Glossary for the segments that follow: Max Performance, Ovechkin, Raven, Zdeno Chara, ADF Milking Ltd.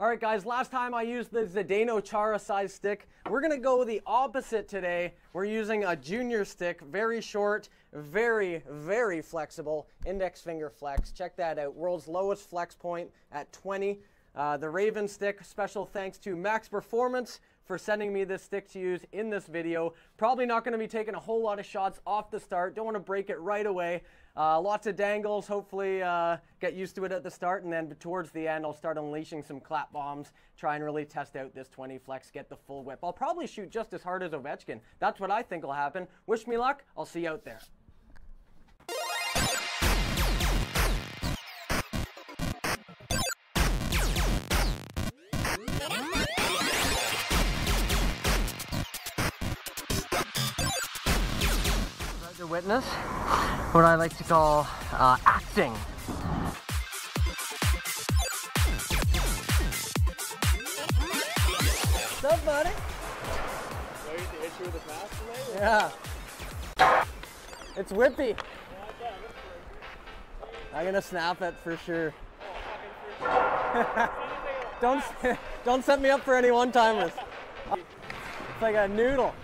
All right, guys, last time I used the Zdeno Chara size stick. We're gonna go the opposite today. We're using a junior stick, very short, very, very flexible, index finger flex. Check that out, world's lowest flex point at 20. The Raven stick, special thanks to Max Performance for sending me this stick to use in this video. Probably not gonna be taking a whole lot of shots off the start, don't wanna break it right away. Lots of dangles, hopefully get used to it at the start, and then towards the end I'll start unleashing some clap bombs, try and really test out this 20 flex, get the full whip. I'll probably shoot just as hard as Ovechkin. That's what I think will happen. Wish me luck, I'll see you out there. To witness what I like to call acting. What's up, buddy? So you hit you with a pass tonight? Yeah. It's whippy. I'm gonna snap it for sure. Don't set me up for any one-timers. It's like a noodle.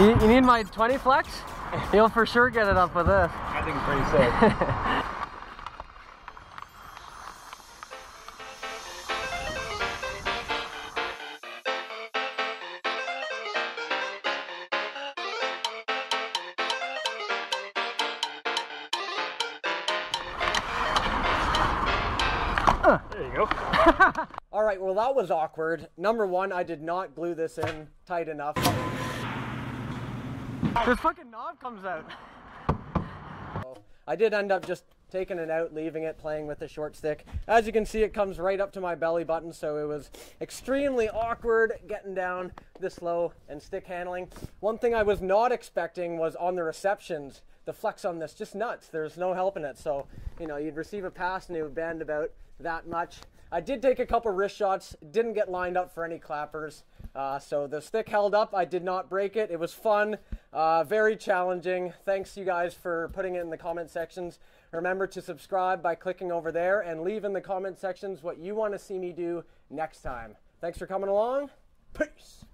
You need my 20 flex? You'll for sure get it up with this. I think it's pretty safe. There you go. All right, well, that was awkward. Number one, I did not glue this in tight enough. This fucking knob comes out. I did end up just taking it out, leaving it, playing with the short stick. As you can see, it comes right up to my belly button, so it was extremely awkward getting down this low and stick handling. One thing I was not expecting was on the receptions, the flex on this, just nuts. There's no helping it. So, you know, you'd receive a pass and it would bend about that much. I did take a couple wrist shots, didn't get lined up for any clappers, so the stick held up. I did not break it. It was fun, very challenging. Thanks you guys for putting it in the comment sections. Remember to subscribe by clicking over there and leave in the comment sections what you want to see me do next time. Thanks for coming along. Peace.